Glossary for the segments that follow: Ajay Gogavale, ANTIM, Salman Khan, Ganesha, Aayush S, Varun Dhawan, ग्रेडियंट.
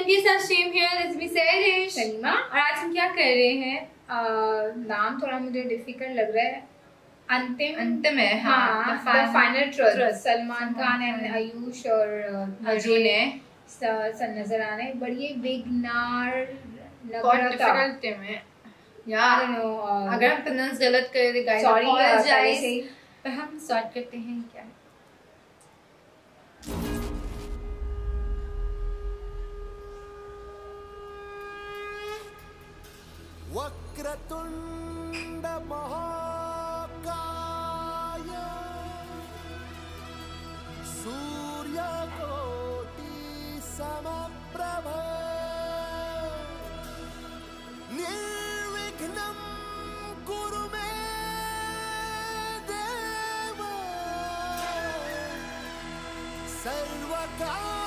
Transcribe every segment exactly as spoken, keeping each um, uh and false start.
Film के साथ same here is me सैरिश Salima. और आज हम क्या कर रहे हैं, uh, नाम थोड़ा मुझे डिफिकल्ट लग रहा है, अंतिम अंतिम है हाँ, final trust. Salman Khan and Ayush और अर्जुन है सन नजर आ रहे हैं। बड़ी बिगनार डिफिकल्ट है यार, अगर हम प्रोनाउंस गलत कर दे गाइस सॉरी गाइस, पर हम सॉर्ट करते हैं क्या है? वक्रतुंड महाकाय सूर्य कोटि समप्रभ निर्विघ्नं कुरु मे देव सर्वकार्येषु।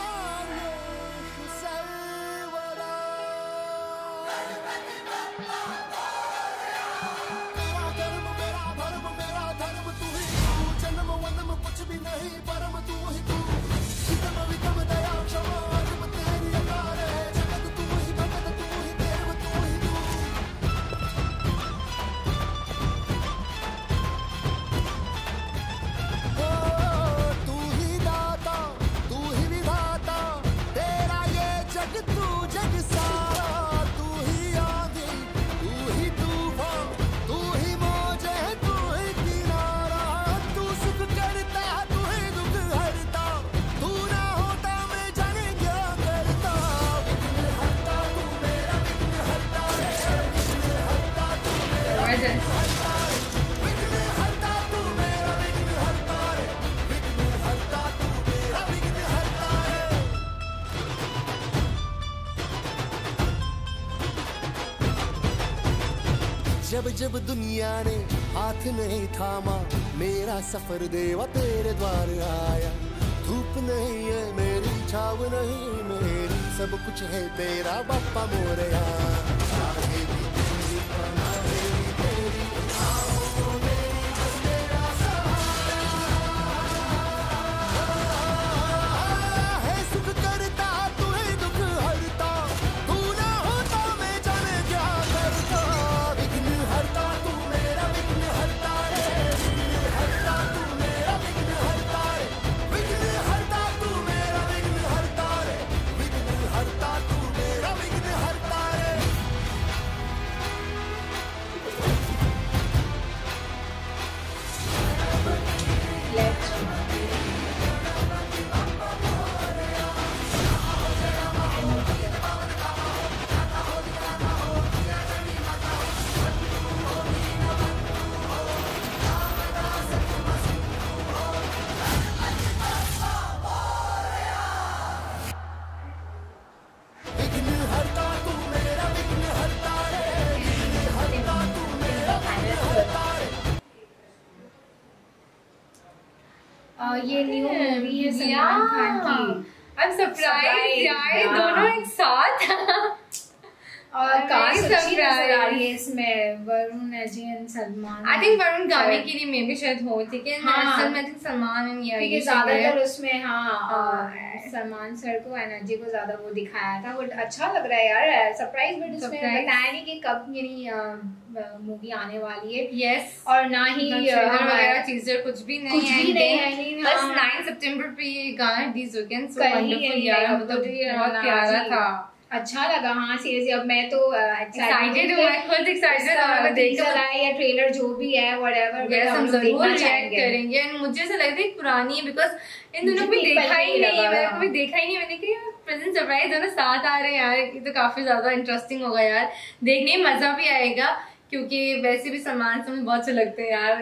जब जब दुनिया ने हाथ नहीं थामा, मेरा सफर देवा तेरे द्वार आया। धूप नहीं है मेरी, छाव नहीं मेरी, सब कुछ है तेरा बाप्पा मोरया। ये न्यू मूवी है सलमान खान की। आई एम सरप्राइज यार, दोनों एक साथ और कास्ट सरप्राइज आ रही है इसमें, Varun Ajay and Salman. I think Varun गाने के लिए मे भी शायद हो, ठीक है असल में आई थिंक सलमान एंड ये क्योंकि ज्यादातर उसमें हाँ सलमान सर को एनर्जी को ज्यादा वो दिखाया था। बट अच्छा लग रहा है यार सरप्राइज, बट उसमें बताया नहीं कि कब मेरी मूवी आने वाली है। यस और ना ही हमारा टीजर कुछ भी नहीं है, बस नाइन सितंबर पे ये गाना रिलीज हो गया। सो वंडरफुल यार, मतलब बहुत प्यारा था, अच्छा लगा। हाँ सीरियसली अब मैं तो एक्साइटेड हूँ, मैं खुद एक्साइटेड हूँ। टीजर आए या ट्रेलर जो भी है व्हाटएवर हम जरूर रिएक्ट करेंगे। एंड मुझे ऐसा लगता है पुरानी है, बिकॉज इन दोनों को देखा ही नहीं, मैंने कभी देखा ही नहीं। मैंने कहा प्रेजेंट सरप्राइज दोनों साथ आ रहे हैं यार, ये तो काफी ज्यादा इंटरेस्टिंग होगा यार, देखने में मजा भी आएगा। क्योंकि वैसे भी सलमान से मुझे बहुत अच्छे लगते हैं यार,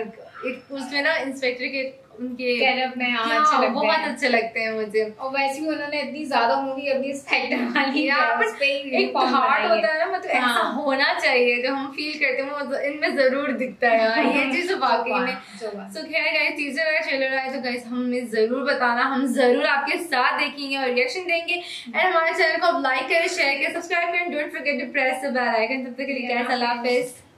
एक उसमें ना इंस्पेक्टर के उनके कैरेक्टर में हाँ अच्छे लगते हैं, वो बहुत अच्छे लगते हैं मुझे। और वैसे भी उन्होंने इतनी ज्यादा मूवी अपनी इंस्पेक्टर वाली यार, बट एक हार्ट होता है ना, मतलब ऐसा होना चाहिए जो हम फील करते हैं वो इनमें जरूर दिखता है यार, ये चीज वाकई में। सो खैर गाइस टीजर आया ट्रेलर आया तो गाइस हमें जरूर बताना, हम जरूर आपके साथ देखेंगे और रिएक्शन देंगे। एंड हमारे चैनल को आप लाइक करें, शेयर करें, सब्सक्राइब करें, don't forget to press the bell icon. तब तक के लिए गाइस अल्लाह हाफिज़।